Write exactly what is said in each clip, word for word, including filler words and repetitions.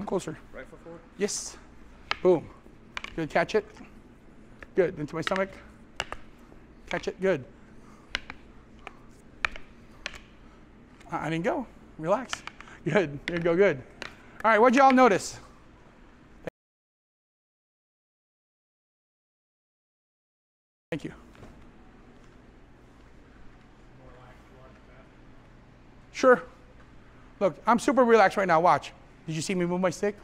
Come closer. Right foot forward? Yes. Boom. Good. Catch it. Good. Into my stomach. Catch it. Good. I didn't go. Relax. Good. There you go. Good. All right. What'd y'all notice? Thank you. Sure. Look, I'm super relaxed right now. Watch. Did you see me move my stick?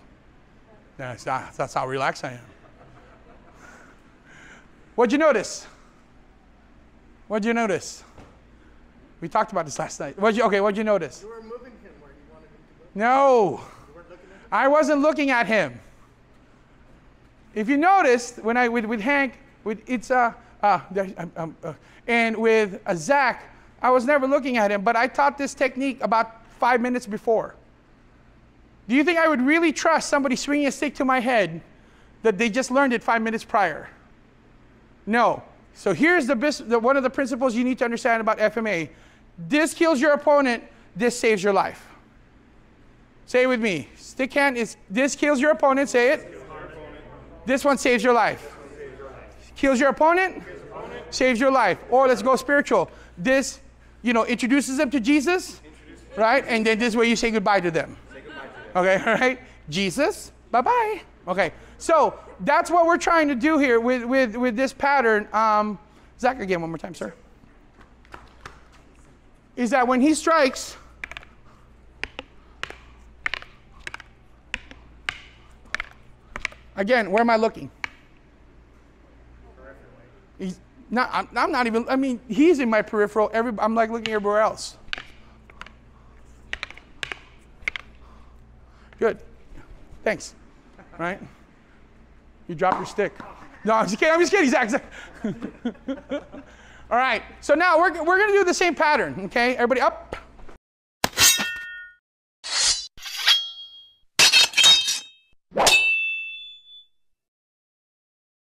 No, it's not. That's how relaxed I am. What'd you notice? What'd you notice? We talked about this last night. What'd you, okay, what'd you notice? You were moving him where you wanted him to go. No. You weren't looking at him? I wasn't looking at him. If you noticed, when I, with, with Hank, with it's, uh, uh, um, uh, and with uh, Zach, I was never looking at him, but I taught this technique about five minutes before. Do you think I would really trust somebody swinging a stick to my head that they just learned it five minutes prior? No. So here's the, the, one of the principles you need to understand about F M A. This kills your opponent, this saves your life. Say it with me. Stick hand is, this kills your opponent, say it. This one saves your life. Kills your opponent, saves your life. Or let's go spiritual. This, you know, introduces them to Jesus, right? And then this way you say goodbye to them. Okay, all right? Jesus, bye-bye. Okay, so that's what we're trying to do here with, with, with this pattern. Um, Zach, again, one more time, sir. Is that when he strikes, again, where am I looking? He's not, I'm, I'm not even, I mean, he's in my peripheral. Every, I'm like looking everywhere else. Good. Thanks. Right? You drop your stick. No, I'm just kidding. I'm just kidding, Zach. Zach. All right. So now we're, we're going to do the same pattern. Okay? Everybody up.